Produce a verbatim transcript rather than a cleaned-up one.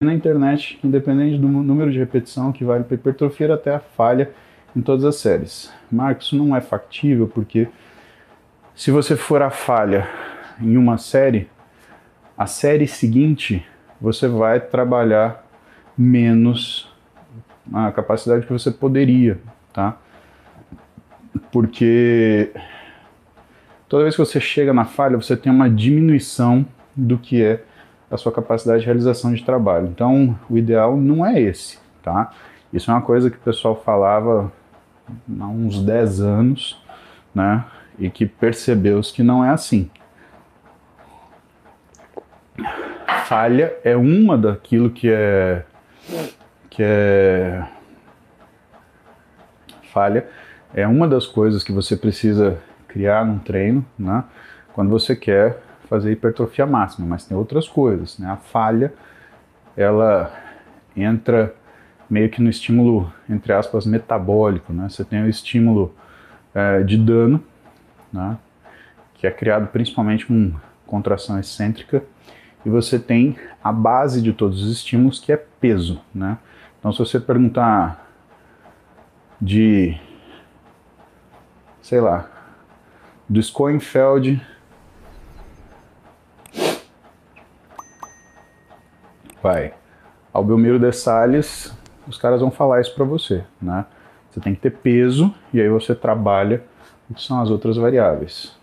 na internet, independente do número de repetição, que vale para hipertrofia até a falha em todas as séries. Marcos, isso não é factível, porque se você for a falha em uma série, a série seguinte você vai trabalhar menos a capacidade que você poderia, tá? Porque toda vez que você chega na falha, você tem uma diminuição do que é a sua capacidade de realização de trabalho. Então, o ideal não é esse, tá? Isso é uma coisa que o pessoal falava há uns dez anos, né? E que percebeu-se que não é assim. Falha é uma daquilo que é... que é... Falha é uma das coisas que você precisa criar num treino, né? Quando você quer fazer hipertrofia máxima, mas tem outras coisas, né? A falha, ela entra meio que no estímulo, entre aspas, metabólico, né? Você tem o estímulo é, de dano, né? Que é criado principalmente com contração excêntrica, e você tem a base de todos os estímulos, que é peso, né? Então, se você perguntar de, sei lá, do Schoenfeldt vai Albelmiro Desales, os caras vão falar isso para você, né? Você tem que ter peso, e aí você trabalha o que são as outras variáveis.